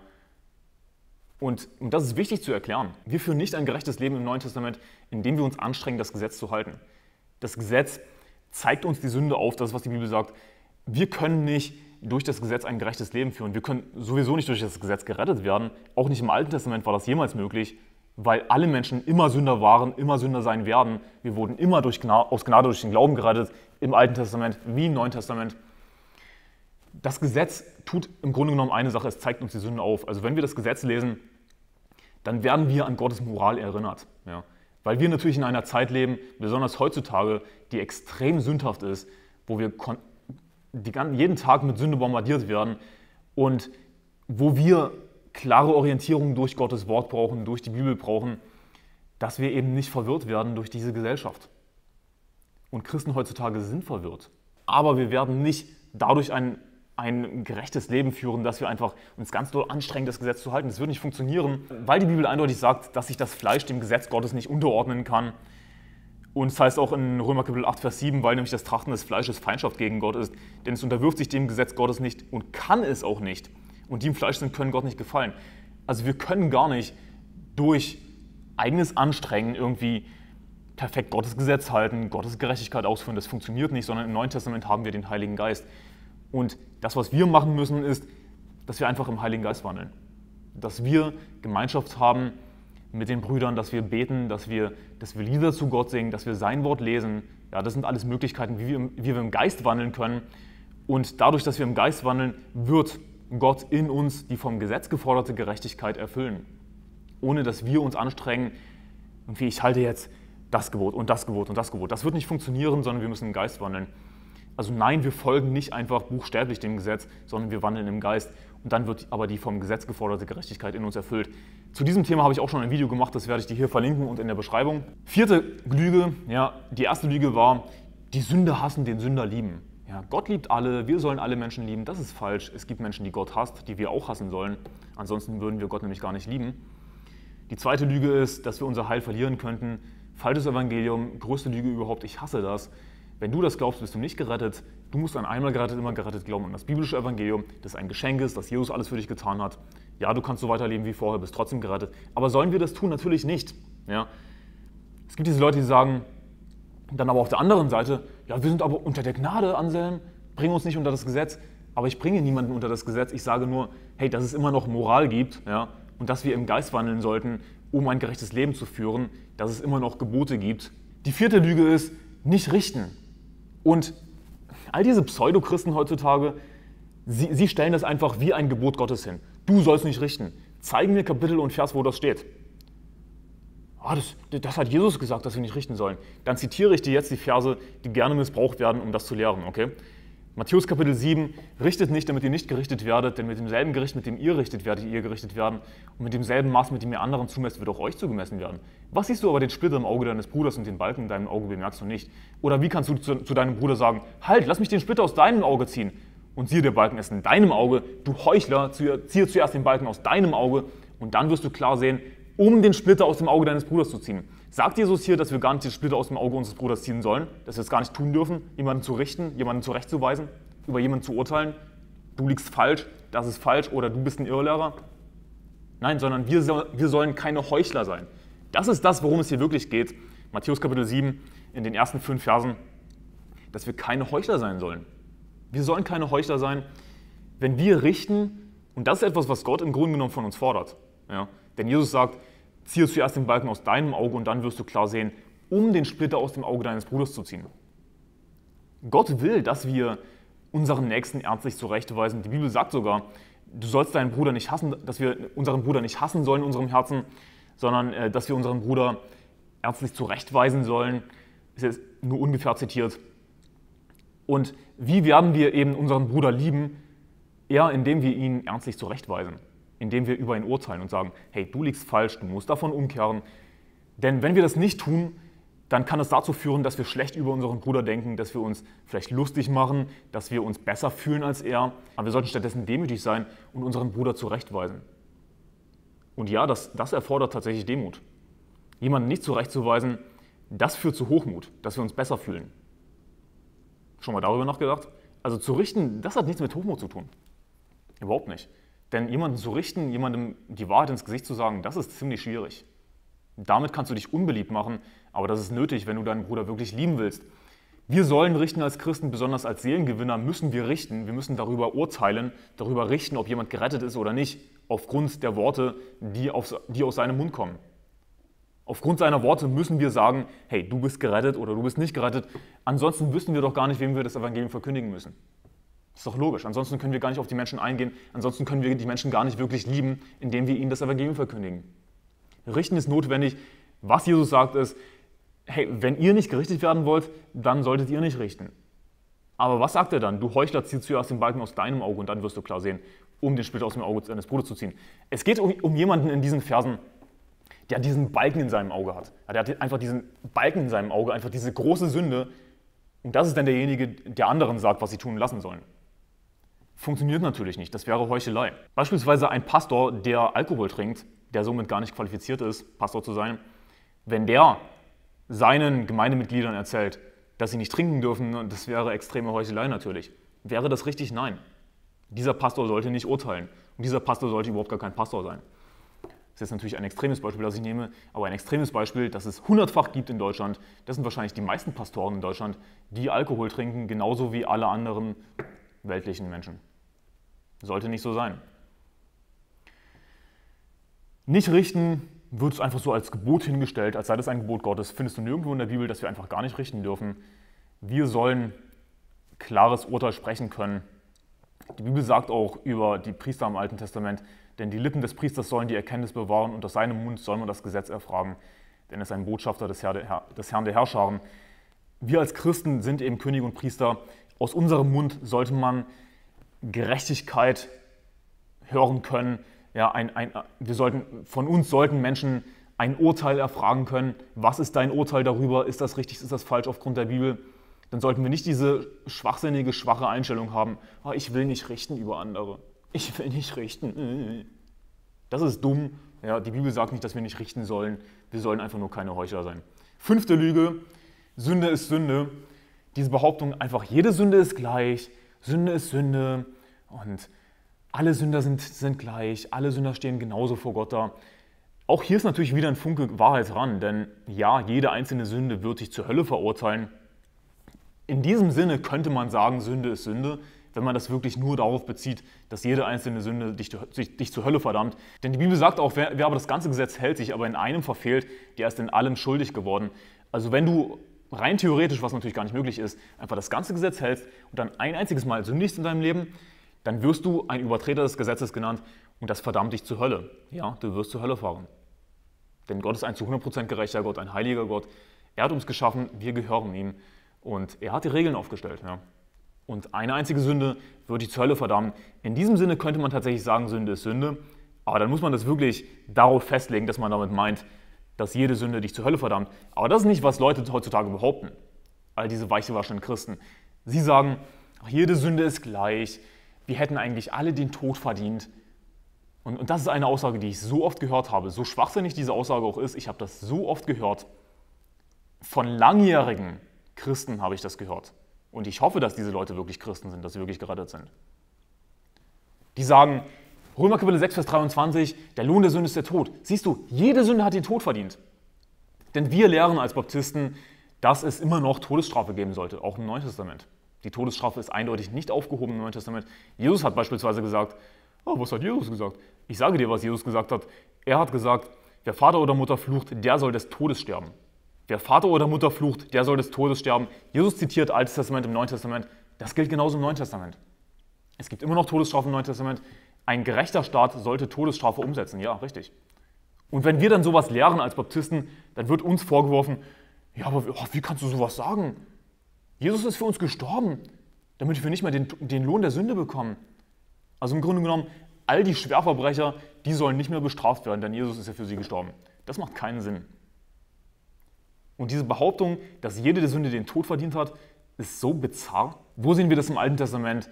Und, und das ist wichtig zu erklären. Wir führen nicht ein gerechtes Leben im Neuen Testament, indem wir uns anstrengen, das Gesetz zu halten. Das Gesetz zeigt uns die Sünde auf, das ist, was die Bibel sagt. Wir können nicht durch das Gesetz ein gerechtes Leben führen. Wir können sowieso nicht durch das Gesetz gerettet werden. Auch nicht im Alten Testament war das jemals möglich. Weil alle Menschen immer Sünder waren, immer Sünder sein werden. Wir wurden immer durch Gna- aus Gnade durch den Glauben gerettet, im Alten Testament wie im Neuen Testament. Das Gesetz tut im Grunde genommen eine Sache, es zeigt uns die Sünde auf. Also wenn wir das Gesetz lesen, dann werden wir an Gottes Moral erinnert. Ja. Weil wir natürlich in einer Zeit leben, besonders heutzutage, die extrem sündhaft ist, wo wir kon- die ganzen, jeden Tag mit Sünde bombardiert werden und wo wir klare Orientierung durch Gottes Wort brauchen, durch die Bibel brauchen, dass wir eben nicht verwirrt werden durch diese Gesellschaft. Und Christen heutzutage sind verwirrt. Aber wir werden nicht dadurch ein, ein gerechtes Leben führen, dass wir einfach uns ganz doll anstrengen, das Gesetz zu halten. Das wird nicht funktionieren, weil die Bibel eindeutig sagt, dass sich das Fleisch dem Gesetz Gottes nicht unterordnen kann. Und es heißt auch in Römer Kapitel acht, Vers sieben, weil nämlich das Trachten des Fleisches Feindschaft gegen Gott ist, denn es unterwirft sich dem Gesetz Gottes nicht und kann es auch nicht. Und die im Fleisch sind, können Gott nicht gefallen. Also wir können gar nicht durch eigenes Anstrengen irgendwie perfekt Gottes Gesetz halten, Gottes Gerechtigkeit ausführen. Das funktioniert nicht, sondern im Neuen Testament haben wir den Heiligen Geist. Und das, was wir machen müssen, ist, dass wir einfach im Heiligen Geist wandeln. Dass wir Gemeinschaft haben mit den Brüdern, dass wir beten, dass wir, dass wir Lieder zu Gott singen, dass wir sein Wort lesen. Ja, das sind alles Möglichkeiten, wie wir, wie wir im Geist wandeln können. Und dadurch, dass wir im Geist wandeln, wird Gott in uns die vom Gesetz geforderte Gerechtigkeit erfüllen, ohne dass wir uns anstrengen, wie ich halte jetzt das Gebot und das Gebot und das Gebot. Das wird nicht funktionieren, sondern wir müssen im Geist wandeln. Also nein, wir folgen nicht einfach buchstäblich dem Gesetz, sondern wir wandeln im Geist und dann wird aber die vom Gesetz geforderte Gerechtigkeit in uns erfüllt. Zu diesem Thema habe ich auch schon ein Video gemacht, das werde ich dir hier verlinken und in der Beschreibung. Vierte Lüge, ja, die erste Lüge war, die Sünder hassen, den Sünder lieben. Ja, Gott liebt alle, wir sollen alle Menschen lieben, das ist falsch. Es gibt Menschen, die Gott hasst, die wir auch hassen sollen. Ansonsten würden wir Gott nämlich gar nicht lieben. Die zweite Lüge ist, dass wir unser Heil verlieren könnten. Falsches Evangelium, größte Lüge überhaupt, ich hasse das. Wenn du das glaubst, bist du nicht gerettet. Du musst an einmal gerettet, immer gerettet glauben an das biblische Evangelium, das ein Geschenk ist, das Jesus alles für dich getan hat. Ja, du kannst so weiterleben wie vorher, bist trotzdem gerettet. Aber sollen wir das tun? Natürlich nicht. Ja. Es gibt diese Leute, die sagen, und dann aber auf der anderen Seite, ja, wir sind aber unter der Gnade, Anselm, bring uns nicht unter das Gesetz. Aber ich bringe niemanden unter das Gesetz, ich sage nur, hey, dass es immer noch Moral gibt, ja, und dass wir im Geist wandeln sollten, um ein gerechtes Leben zu führen, dass es immer noch Gebote gibt. Die vierte Lüge ist, nicht richten. Und all diese Pseudochristen heutzutage, sie, sie stellen das einfach wie ein Gebot Gottes hin. Du sollst nicht richten. Zeigen mir Kapitel und Vers, wo das steht. Ah, das, das hat Jesus gesagt, dass wir nicht richten sollen. Dann zitiere ich dir jetzt die Verse, die gerne missbraucht werden, um das zu lehren, okay? Matthäus Kapitel sieben, richtet nicht, damit ihr nicht gerichtet werdet, denn mit demselben Gericht, mit dem ihr richtet, werdet ihr gerichtet werden, und mit demselben Maß, mit dem ihr anderen zumesst, wird auch euch zugemessen werden. Was siehst du aber den Splitter im Auge deines Bruders und den Balken in deinem Auge bemerkst du nicht? Oder wie kannst du zu, zu deinem Bruder sagen, halt, lass mich den Splitter aus deinem Auge ziehen? Und siehe, der Balken ist in deinem Auge, du Heuchler, ziehe zuerst den Balken aus deinem Auge, und dann wirst du klar sehen, um den Splitter aus dem Auge deines Bruders zu ziehen. Sagt Jesus hier, dass wir gar nicht den Splitter aus dem Auge unseres Bruders ziehen sollen, dass wir es gar nicht tun dürfen, jemanden zu richten, jemanden zurechtzuweisen, über jemanden zu urteilen, du liegst falsch, das ist falsch oder du bist ein Irrlehrer? Nein, sondern wir, so, wir sollen keine Heuchler sein. Das ist das, worum es hier wirklich geht, Matthäus Kapitel sieben, in den ersten fünf Versen, dass wir keine Heuchler sein sollen. Wir sollen keine Heuchler sein, wenn wir richten, und das ist etwas, was Gott im Grunde genommen von uns fordert. Ja? Denn Jesus sagt, ziehe zuerst den Balken aus deinem Auge und dann wirst du klar sehen, um den Splitter aus dem Auge deines Bruders zu ziehen. Gott will, dass wir unseren Nächsten ernstlich zurechtweisen. Die Bibel sagt sogar, du sollst deinen Bruder nicht hassen, dass wir unseren Bruder nicht hassen sollen in unserem Herzen, sondern äh, dass wir unseren Bruder ernstlich zurechtweisen sollen. Ist jetzt nur ungefähr zitiert. Und wie werden wir eben unseren Bruder lieben? Eher indem wir ihn ernstlich zurechtweisen, indem wir über ihn urteilen und sagen, hey, du liegst falsch, du musst davon umkehren. Denn wenn wir das nicht tun, dann kann es dazu führen, dass wir schlecht über unseren Bruder denken, dass wir uns vielleicht lustig machen, dass wir uns besser fühlen als er. Aber wir sollten stattdessen demütig sein und unseren Bruder zurechtweisen. Und ja, das, das erfordert tatsächlich Demut. Jemanden nicht zurechtzuweisen, das führt zu Hochmut, dass wir uns besser fühlen. Schon mal darüber nachgedacht? Also zu richten, das hat nichts mit Hochmut zu tun. Überhaupt nicht. Denn jemanden zu richten, jemandem die Wahrheit ins Gesicht zu sagen, das ist ziemlich schwierig. Damit kannst du dich unbeliebt machen, aber das ist nötig, wenn du deinen Bruder wirklich lieben willst. Wir sollen richten als Christen, besonders als Seelengewinner müssen wir richten. Wir müssen darüber urteilen, darüber richten, ob jemand gerettet ist oder nicht, aufgrund der Worte, die aus, die aus seinem Mund kommen. Aufgrund seiner Worte müssen wir sagen, hey, du bist gerettet oder du bist nicht gerettet. Ansonsten wüssten wir doch gar nicht, wem wir das Evangelium verkündigen müssen. Das ist doch logisch. Ansonsten können wir gar nicht auf die Menschen eingehen. Ansonsten können wir die Menschen gar nicht wirklich lieben, indem wir ihnen das Evangelium verkündigen. Richten ist notwendig. Was Jesus sagt ist, hey, wenn ihr nicht gerichtet werden wollt, dann solltet ihr nicht richten. Aber was sagt er dann? Du Heuchler, zieh zuerst den Balken aus deinem Auge und dann wirst du klar sehen, um den Splitter aus dem Auge deines Bruders zu ziehen. Es geht um, um jemanden in diesen Versen, der diesen Balken in seinem Auge hat. Der hat einfach diesen Balken in seinem Auge, einfach diese große Sünde. Und das ist dann derjenige, der anderen sagt, was sie tun lassen sollen. Funktioniert natürlich nicht, das wäre Heuchelei. Beispielsweise ein Pastor, der Alkohol trinkt, der somit gar nicht qualifiziert ist, Pastor zu sein, wenn der seinen Gemeindemitgliedern erzählt, dass sie nicht trinken dürfen, das wäre extreme Heuchelei natürlich. Wäre das richtig? Nein. Dieser Pastor sollte nicht urteilen und dieser Pastor sollte überhaupt gar kein Pastor sein. Das ist jetzt natürlich ein extremes Beispiel, das ich nehme, aber ein extremes Beispiel, das es hundertfach gibt in Deutschland, das sind wahrscheinlich die meisten Pastoren in Deutschland, die Alkohol trinken, genauso wie alle anderen weltlichen Menschen. Sollte nicht so sein. Nicht richten wird es einfach so als Gebot hingestellt, als sei das ein Gebot Gottes. Findest du nirgendwo in der Bibel, dass wir einfach gar nicht richten dürfen. Wir sollen klares Urteil sprechen können. Die Bibel sagt auch über die Priester im Alten Testament, denn die Lippen des Priesters sollen die Erkenntnis bewahren und aus seinem Mund soll man das Gesetz erfragen, denn er ist ein Botschafter des, Herr, des Herrn der Herrscharen. Wir als Christen sind eben König und Priester. Aus unserem Mund sollte man Gerechtigkeit hören können. Ja, ein, ein, wir sollten, von uns sollten Menschen ein Urteil erfragen können. Was ist dein Urteil darüber? Ist das richtig? Ist das falsch aufgrund der Bibel? Dann sollten wir nicht diese schwachsinnige, schwache Einstellung haben. Oh, ich will nicht richten über andere. Ich will nicht richten. Das ist dumm. Ja, die Bibel sagt nicht, dass wir nicht richten sollen. Wir sollen einfach nur keine Heuchler sein. Fünfte Lüge. Sünde ist Sünde. Diese Behauptung, einfach jede Sünde ist gleich, Sünde ist Sünde und alle Sünder sind, sind gleich, alle Sünder stehen genauso vor Gott da. Auch hier ist natürlich wieder ein Funke Wahrheit ran, denn ja, jede einzelne Sünde wird dich zur Hölle verurteilen. In diesem Sinne könnte man sagen, Sünde ist Sünde, wenn man das wirklich nur darauf bezieht, dass jede einzelne Sünde dich, dich, dich zur Hölle verdammt. Denn die Bibel sagt auch, wer, wer aber das ganze Gesetz hält, sich aber in einem verfehlt, der ist in allem schuldig geworden. Also wenn du rein theoretisch, was natürlich gar nicht möglich ist, einfach das ganze Gesetz hältst und dann ein einziges Mal sündigst in deinem Leben, dann wirst du ein Übertreter des Gesetzes genannt und das verdammt dich zur Hölle. Ja, du wirst zur Hölle fahren. Denn Gott ist ein zu hundert Prozent gerechter Gott, ein heiliger Gott. Er hat uns geschaffen, wir gehören ihm und er hat die Regeln aufgestellt. Ja. und eine einzige Sünde wird die zur Hölle verdammen. In diesem Sinne könnte man tatsächlich sagen, Sünde ist Sünde, aber dann muss man das wirklich darauf festlegen, dass man damit meint, dass jede Sünde dich zur Hölle verdammt. Aber das ist nicht, was Leute heutzutage behaupten, all diese weichgewaschenen Christen. Sie sagen, ach, jede Sünde ist gleich, wir hätten eigentlich alle den Tod verdient. Und, und das ist eine Aussage, die ich so oft gehört habe, so schwachsinnig diese Aussage auch ist, ich habe das so oft gehört. Von langjährigen Christen habe ich das gehört. Und ich hoffe, dass diese Leute wirklich Christen sind, dass sie wirklich gerettet sind. Die sagen, Römer Kapitel sechs, Vers dreiundzwanzig, der Lohn der Sünde ist der Tod. Siehst du, jede Sünde hat den Tod verdient. Denn wir lehren als Baptisten, dass es immer noch Todesstrafe geben sollte, auch im Neuen Testament. Die Todesstrafe ist eindeutig nicht aufgehoben im Neuen Testament. Jesus hat beispielsweise gesagt, oh, was hat Jesus gesagt? Ich sage dir, was Jesus gesagt hat. Er hat gesagt, wer Vater oder Mutter flucht, der soll des Todes sterben. Wer Vater oder Mutter flucht, der soll des Todes sterben. Jesus zitiert Altes Testament im Neuen Testament. Das gilt genauso im Neuen Testament. Es gibt immer noch Todesstrafe im Neuen Testament. Ein gerechter Staat sollte Todesstrafe umsetzen. Ja, richtig. Und wenn wir dann sowas lehren als Baptisten, dann wird uns vorgeworfen, ja, aber wie kannst du sowas sagen? Jesus ist für uns gestorben, damit wir nicht mehr den, den Lohn der Sünde bekommen. Also im Grunde genommen, all die Schwerverbrecher, die sollen nicht mehr bestraft werden, denn Jesus ist ja für sie gestorben. Das macht keinen Sinn. Und diese Behauptung, dass jede der Sünde den Tod verdient hat, ist so bizarr. Wo sehen wir das im Alten Testament,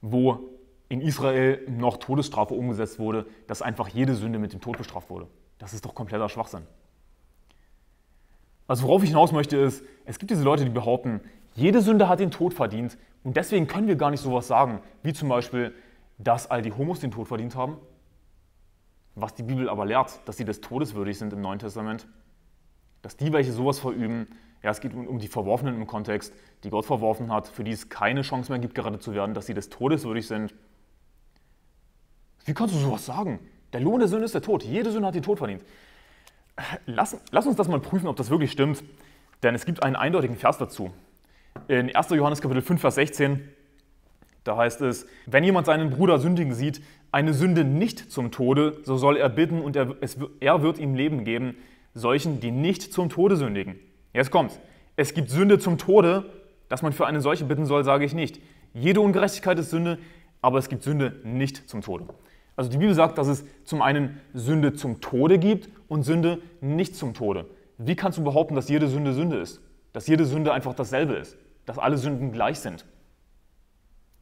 wo in Israel noch Todesstrafe umgesetzt wurde, dass einfach jede Sünde mit dem Tod bestraft wurde? Das ist doch kompletter Schwachsinn. Also worauf ich hinaus möchte ist, es gibt diese Leute, die behaupten, jede Sünde hat den Tod verdient und deswegen können wir gar nicht sowas sagen, wie zum Beispiel, dass all die Homos den Tod verdient haben, was die Bibel aber lehrt, dass sie des Todes würdig sind im Neuen Testament. Dass die, welche sowas verüben, ja, es geht um, um die Verworfenen im Kontext, die Gott verworfen hat, für die es keine Chance mehr gibt, gerettet zu werden, dass sie des Todes würdig sind. Wie kannst du sowas sagen? Der Lohn der Sünde ist der Tod. Jede Sünde hat den Tod verdient. Lass, lass uns das mal prüfen, ob das wirklich stimmt, denn es gibt einen eindeutigen Vers dazu. In ersten. Johannes Kapitel fünf, Vers sechzehn, da heißt es, wenn jemand seinen Bruder sündigen sieht, eine Sünde nicht zum Tode, so soll er bitten und er, es, er wird ihm Leben geben, solchen, die nicht zum Tode sündigen. Jetzt kommt's. Es gibt Sünde zum Tode, dass man für eine solche bitten soll, sage ich nicht. Jede Ungerechtigkeit ist Sünde, aber es gibt Sünde nicht zum Tode. Also die Bibel sagt, dass es zum einen Sünde zum Tode gibt und Sünde nicht zum Tode. Wie kannst du behaupten, dass jede Sünde Sünde ist? Dass jede Sünde einfach dasselbe ist? Dass alle Sünden gleich sind?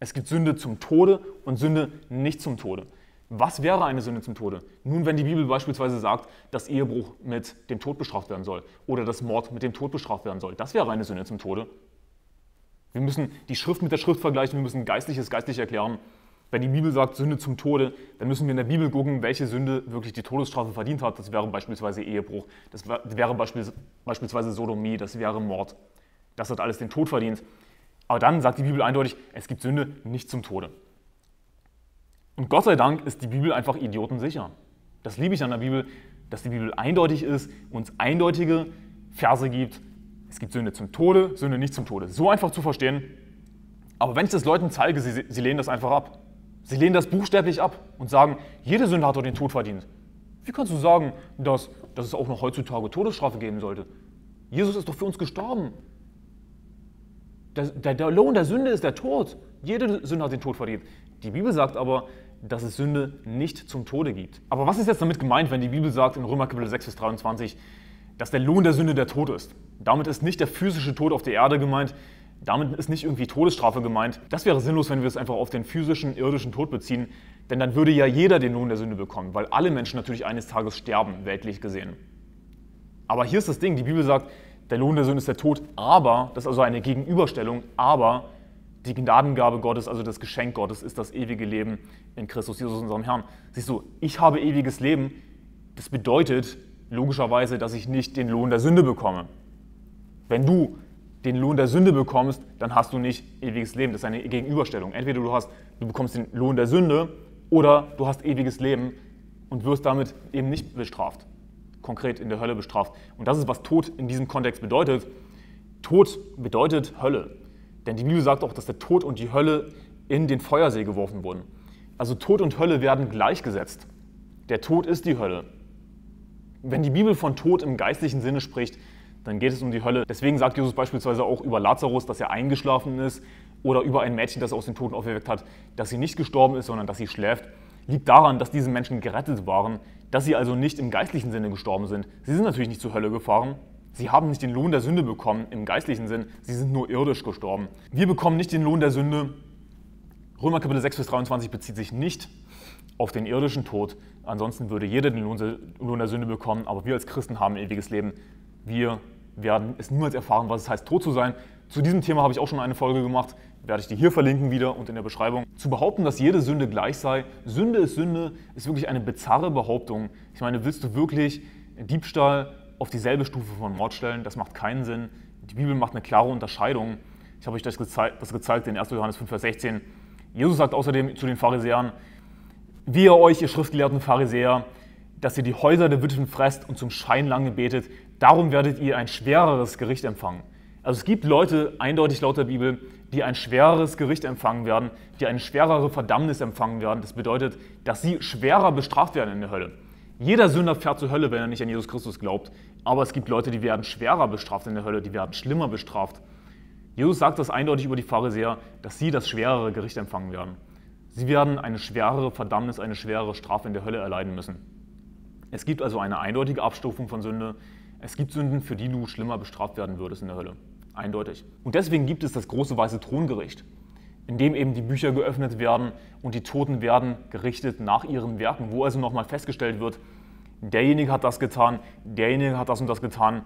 Es gibt Sünde zum Tode und Sünde nicht zum Tode. Was wäre eine Sünde zum Tode? Nun, wenn die Bibel beispielsweise sagt, dass Ehebruch mit dem Tod bestraft werden soll oder dass Mord mit dem Tod bestraft werden soll, das wäre eine Sünde zum Tode. Wir müssen die Schrift mit der Schrift vergleichen, wir müssen Geistliches geistlich erklären. Wenn die Bibel sagt Sünde zum Tode, dann müssen wir in der Bibel gucken, welche Sünde wirklich die Todesstrafe verdient hat. Das wäre beispielsweise Ehebruch, das wäre beispielsweise Sodomie, das wäre Mord. Das hat alles den Tod verdient. Aber dann sagt die Bibel eindeutig, es gibt Sünde nicht zum Tode. Und Gott sei Dank ist die Bibel einfach idiotensicher. Das liebe ich an der Bibel, dass die Bibel eindeutig ist, uns eindeutige Verse gibt. Es gibt Sünde zum Tode, Sünde nicht zum Tode. So einfach zu verstehen. Aber wenn ich das Leuten zeige, sie, sie lehnen das einfach ab. Sie lehnen das buchstäblich ab und sagen, jede Sünde hat doch den Tod verdient. Wie kannst du sagen, dass, dass es auch noch heutzutage Todesstrafe geben sollte? Jesus ist doch für uns gestorben. Der, der, der Lohn der Sünde ist der Tod. Jede Sünde hat den Tod verdient. Die Bibel sagt aber, dass es Sünde nicht zum Tode gibt. Aber was ist jetzt damit gemeint, wenn die Bibel sagt in Römer Kapitel sechs, Vers dreiundzwanzig, dass der Lohn der Sünde der Tod ist? Damit ist nicht der physische Tod auf der Erde gemeint, damit ist nicht irgendwie Todesstrafe gemeint. Das wäre sinnlos, wenn wir es einfach auf den physischen, irdischen Tod beziehen, denn dann würde ja jeder den Lohn der Sünde bekommen, weil alle Menschen natürlich eines Tages sterben, weltlich gesehen. Aber hier ist das Ding, die Bibel sagt, der Lohn der Sünde ist der Tod, aber, das ist also eine Gegenüberstellung, aber die Gnadengabe Gottes, also das Geschenk Gottes, ist das ewige Leben in Christus Jesus, unserem Herrn. Siehst du, ich habe ewiges Leben, das bedeutet logischerweise, dass ich nicht den Lohn der Sünde bekomme. Wenn du den Lohn der Sünde bekommst, dann hast du nicht ewiges Leben. Das ist eine Gegenüberstellung. Entweder du, hast, du bekommst den Lohn der Sünde oder du hast ewiges Leben und wirst damit eben nicht bestraft, konkret in der Hölle bestraft. Und das ist, was Tod in diesem Kontext bedeutet. Tod bedeutet Hölle. Denn die Bibel sagt auch, dass der Tod und die Hölle in den Feuersee geworfen wurden. Also Tod und Hölle werden gleichgesetzt. Der Tod ist die Hölle. Wenn die Bibel von Tod im geistlichen Sinne spricht, dann geht es um die Hölle. Deswegen sagt Jesus beispielsweise auch über Lazarus, dass er eingeschlafen ist oder über ein Mädchen, das er aus den Toten aufgeweckt hat, dass sie nicht gestorben ist, sondern dass sie schläft, liegt daran, dass diese Menschen gerettet waren, dass sie also nicht im geistlichen Sinne gestorben sind. Sie sind natürlich nicht zur Hölle gefahren, sie haben nicht den Lohn der Sünde bekommen im geistlichen Sinn, sie sind nur irdisch gestorben. Wir bekommen nicht den Lohn der Sünde. Römer Kapitel sechs, Vers dreiundzwanzig bezieht sich nicht auf den irdischen Tod. Ansonsten würde jeder den Lohn der Sünde bekommen, aber wir als Christen haben ein ewiges Leben. Wir werden es niemals erfahren, was es heißt, tot zu sein. Zu diesem Thema habe ich auch schon eine Folge gemacht, werde ich die hier verlinken wieder und in der Beschreibung. Zu behaupten, dass jede Sünde gleich sei, Sünde ist Sünde, ist wirklich eine bizarre Behauptung. Ich meine, willst du wirklich Diebstahl auf dieselbe Stufe von Mord stellen? Das macht keinen Sinn. Die Bibel macht eine klare Unterscheidung. Ich habe euch das gezeigt, das gezeigt in ersten Johannes fünf, Vers sechzehn. Jesus sagt außerdem zu den Pharisäern: Wehe euch, ihr schriftgelehrten Pharisäer, dass ihr die Häuser der Witwen fresst und zum Schein lange betet, darum werdet ihr ein schwereres Gericht empfangen. Also es gibt Leute, eindeutig laut der Bibel, die ein schwereres Gericht empfangen werden, die eine schwerere Verdammnis empfangen werden. Das bedeutet, dass sie schwerer bestraft werden in der Hölle. Jeder Sünder fährt zur Hölle, wenn er nicht an Jesus Christus glaubt. Aber es gibt Leute, die werden schwerer bestraft in der Hölle, die werden schlimmer bestraft. Jesus sagt das eindeutig über die Pharisäer, dass sie das schwerere Gericht empfangen werden. Sie werden eine schwerere Verdammnis, eine schwerere Strafe in der Hölle erleiden müssen. Es gibt also eine eindeutige Abstufung von Sünde. Es gibt Sünden, für die du schlimmer bestraft werden würdest in der Hölle. Eindeutig. Und deswegen gibt es das große weiße Throngericht, in dem eben die Bücher geöffnet werden und die Toten werden gerichtet nach ihren Werken, wo also nochmal festgestellt wird, derjenige hat das getan, derjenige hat das und das getan.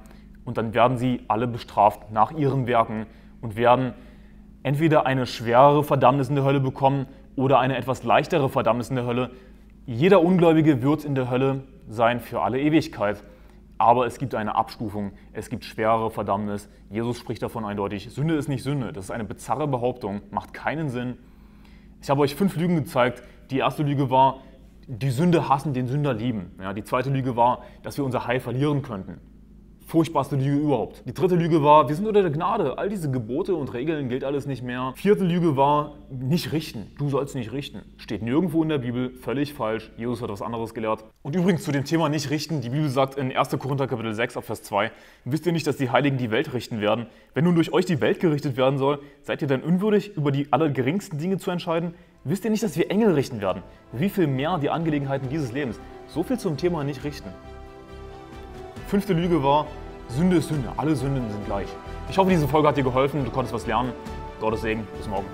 Und dann werden sie alle bestraft nach ihren Werken und werden entweder eine schwerere Verdammnis in der Hölle bekommen oder eine etwas leichtere Verdammnis in der Hölle. Jeder Ungläubige wird in der Hölle sein für alle Ewigkeit. Aber es gibt eine Abstufung, es gibt schwerere Verdammnis. Jesus spricht davon eindeutig, Sünde ist nicht Sünde. Das ist eine bizarre Behauptung, macht keinen Sinn. Ich habe euch fünf Lügen gezeigt. Die erste Lüge war, die Sünde hassen, den Sünder lieben. Ja, die zweite Lüge war, dass wir unser Heil verlieren könnten. Furchtbarste Lüge überhaupt. Die dritte Lüge war, wir sind unter der Gnade. All diese Gebote und Regeln gilt alles nicht mehr. Vierte Lüge war, nicht richten. Du sollst nicht richten. Steht nirgendwo in der Bibel, völlig falsch. Jesus hat was anderes gelehrt. Und übrigens zu dem Thema nicht richten, die Bibel sagt in ersten Korinther Kapitel sechs, ab Vers zwei, wisst ihr nicht, dass die Heiligen die Welt richten werden? Wenn nun durch euch die Welt gerichtet werden soll, seid ihr dann unwürdig, über die allergeringsten Dinge zu entscheiden? Wisst ihr nicht, dass wir Engel richten werden? Wie viel mehr die Angelegenheiten dieses Lebens? So viel zum Thema nicht richten. Fünfte Lüge war, Sünde ist Sünde, alle Sünden sind gleich. Ich hoffe, diese Folge hat dir geholfen, du konntest was lernen. Gottes Segen, bis morgen.